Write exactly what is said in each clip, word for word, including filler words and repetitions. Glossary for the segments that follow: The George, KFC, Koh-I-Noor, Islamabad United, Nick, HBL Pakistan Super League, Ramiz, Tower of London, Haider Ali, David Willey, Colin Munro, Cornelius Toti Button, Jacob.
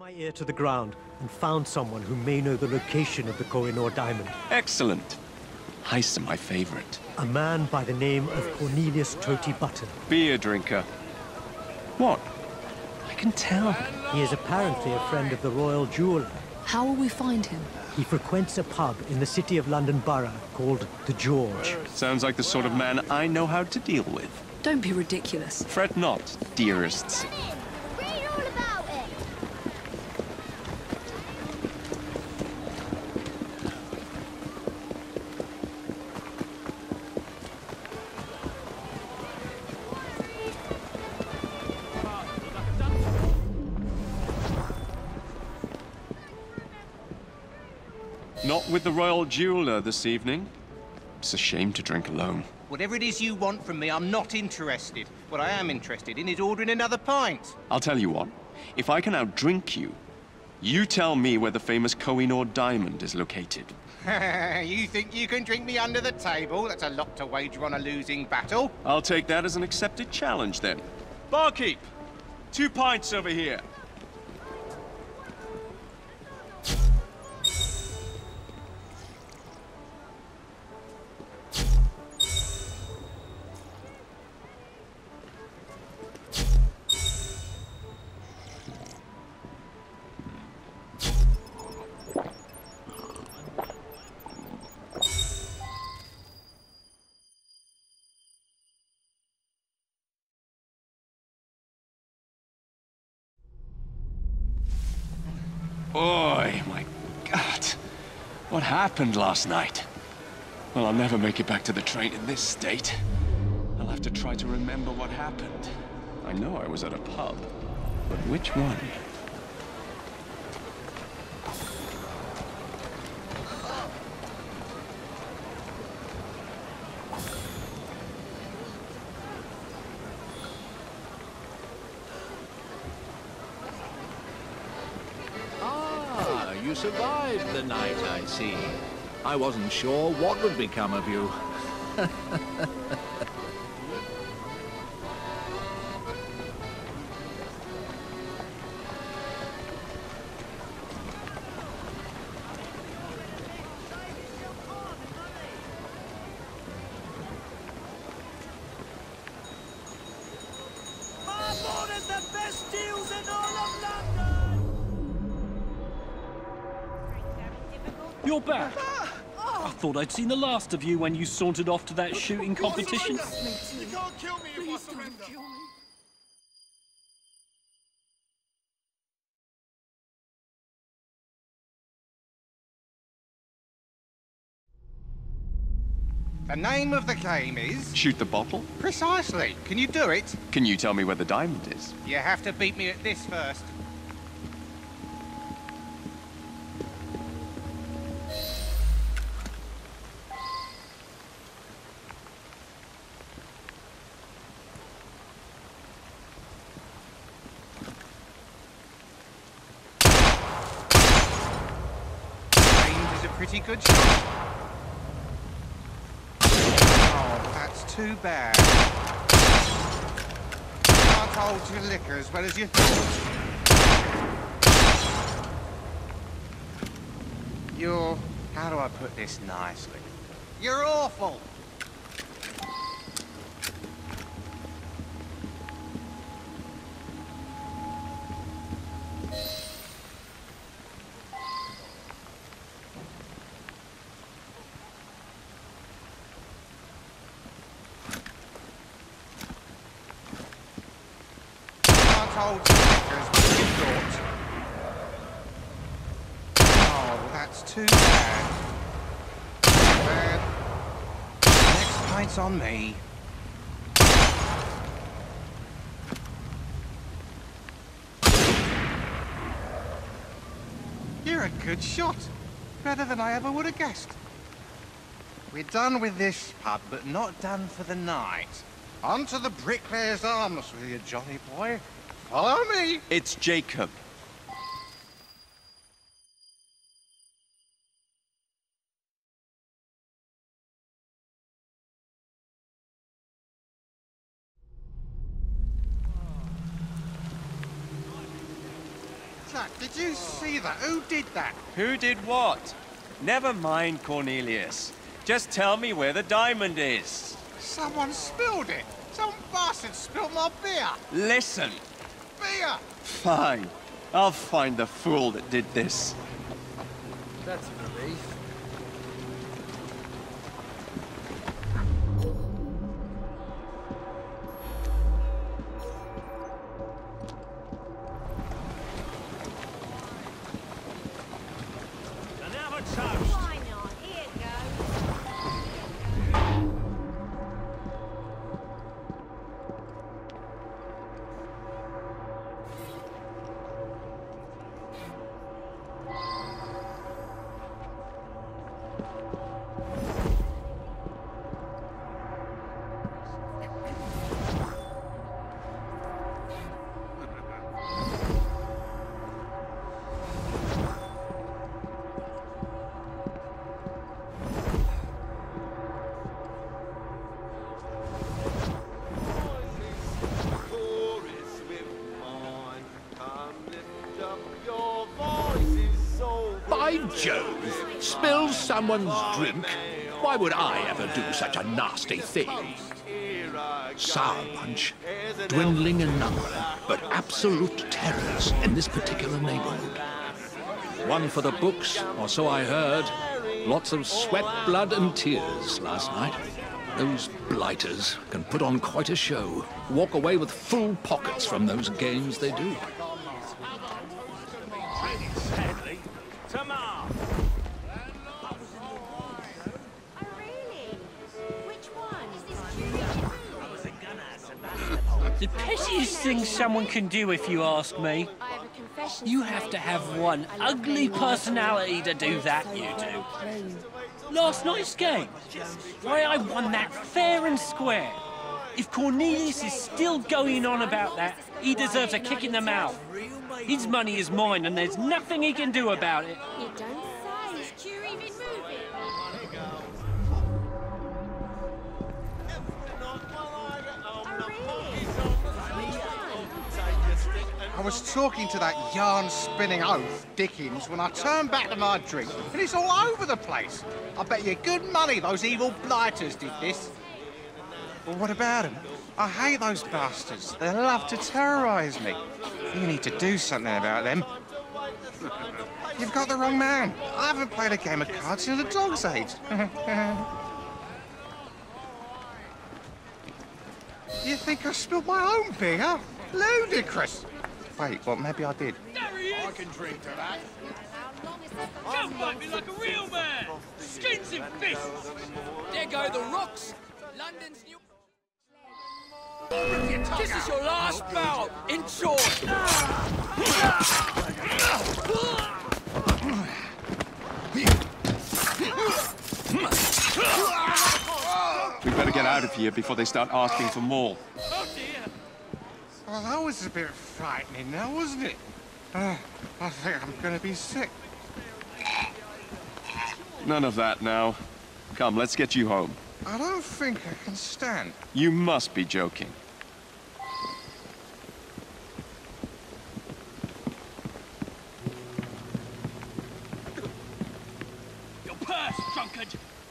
My ear to the ground and found someone who may know the location of the Koh-I-Noor diamond. Excellent. Heists are my favorite. A man by the name of Cornelius Toti Button. Beer drinker. What? I can tell. He is apparently a friend of the royal jeweler. How will we find him? He frequents a pub in the city of London Borough called The George. Sounds like the sort of man I know how to deal with. Don't be ridiculous. Fret not, dearests. Not with the royal jeweler this evening. It's a shame to drink alone. Whatever it is you want from me, I'm not interested. What I am interested in is ordering another pint. I'll tell you what. If I can outdrink you, you tell me where the famous Koh-I-Noor diamond is located. You think you can drink me under the table? That's a lot to wager on a losing battle. I'll take that as an accepted challenge, then. Barkeep, two pints over here. Oi, my God. What happened last night? Well, I'll never make it back to the train in this state. I'll have to try to remember what happened. I know I was at a pub, but which one? You survived the night, I see. I wasn't sure what would become of you. Marbon is the best deals in all of London! You're back! I thought I'd seen the last of you when you sauntered off to that shooting competition. You can't kill me if I surrender! The name of the game is... Shoot the bottle? Precisely. Can you do it? Can you tell me where the diamond is? You have to beat me at this first. Pretty good shot. Oh, that's too bad. You can't hold your liquor as well as you thought. You're... how do I put this nicely? You're awful! Oh, that's too bad. bad. Next pint's on me. You're a good shot. Better than I ever would have guessed. We're done with this pub, but not done for the night. On to the Bricklayer's Arms with you, Johnny boy. Follow me! It's Jacob. that? Did you see that? Who did that? Who did what? Never mind, Cornelius. Just tell me where the diamond is. Someone spilled it. Some bastard spilled my beer. Listen. Beer! Fine. I'll find the fool that did this. That's a relief. Jove, spill someone's drink? Why would I ever do such a nasty thing? Sour punch, dwindling in number, but absolute terrors in this particular neighborhood. One for the books, or so I heard. Lots of sweat, blood, and tears last night. Those blighters can put on quite a show. Walk away with full pockets from those games they do. The pettiest thing someone can do, if you ask me. You have to have one ugly personality to do that, you do. Last night's game, why I won that fair and square. If Cornelius is still going on about that, he deserves a kick in the mouth. His money is mine and there's nothing he can do about it. I was talking to that yarn-spinning oaf, Dickens, when I turned back to my drink, and it's all over the place. I bet you good money those evil blighters did this. Well, what about them? I hate those bastards. They love to terrorise me. You need to do something about them. You've got the wrong man. I haven't played a game of cards since a dog's age. You think I spilled my own beer? Ludicrous. Wait, well, maybe I did. There he is! I can drink to that. Come fight me like a real man! Skins and fists! There go the rocks! London's new... This is your last bout! Enjoy! We better get out of here before they start asking for more. Oh, dear! Well, that was a bit frightening now, wasn't it? Uh, I think I'm gonna be sick. None of that now. Come, let's get you home. I don't think I can stand. You must be joking. Your purse, drunkard!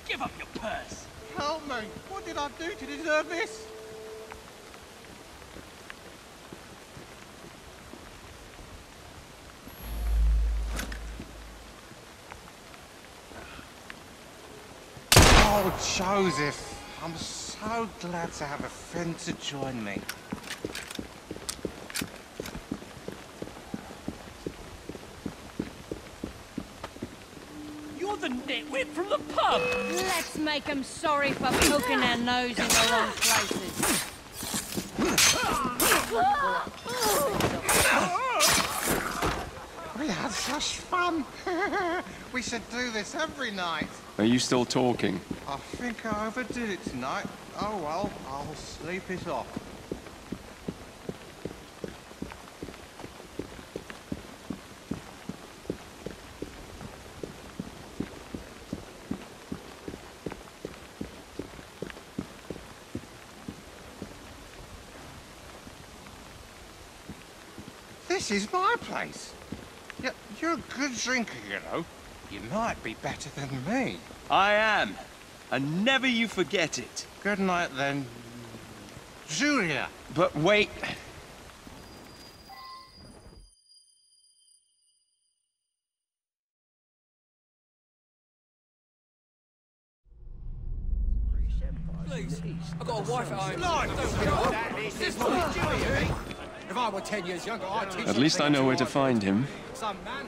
Give up your purse! Help me! What did I do to deserve this? Oh, Joseph, I'm so glad to have a friend to join me. You're the nitwit from the pub! Let's make them sorry for poking their nose in the wrong places. We had such fun! We should do this every night. Are you still talking? I think I overdid it tonight. Oh well, I'll sleep it off. This is my place. Yeah, you're a good drinker, you know. You might be better than me. I am. And never you forget it. Good night, then. Julia! But wait... Please, I've got a wife at home. Lord, don't get off that. This is what you do. If I were ten years younger, I'd teach you. At least I know where to find him. Some manners.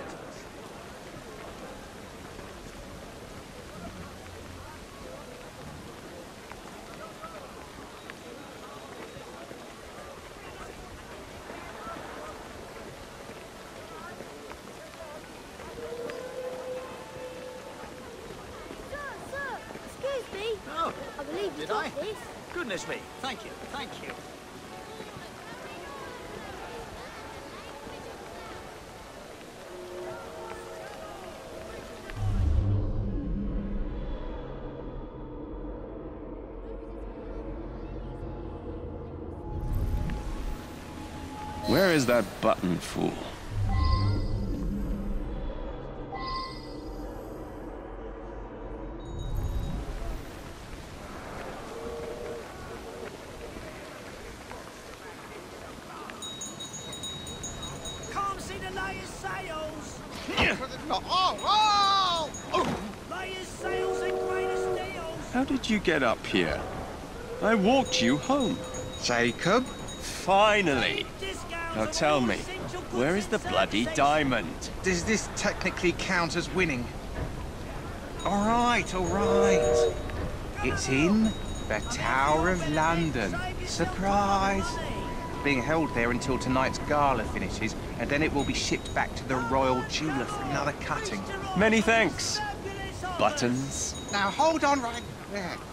Goodness me, thank you, thank you. Where is that button fool? You get up here? I walked you home. Jacob? Finally! Now tell me, where is the bloody diamond? Does this technically count as winning? All right, all right. It's in the Tower of London. Surprise! Being held there until tonight's gala finishes, and then it will be shipped back to the royal jeweler for another cutting. Many thanks. Buttons. Now hold on right there.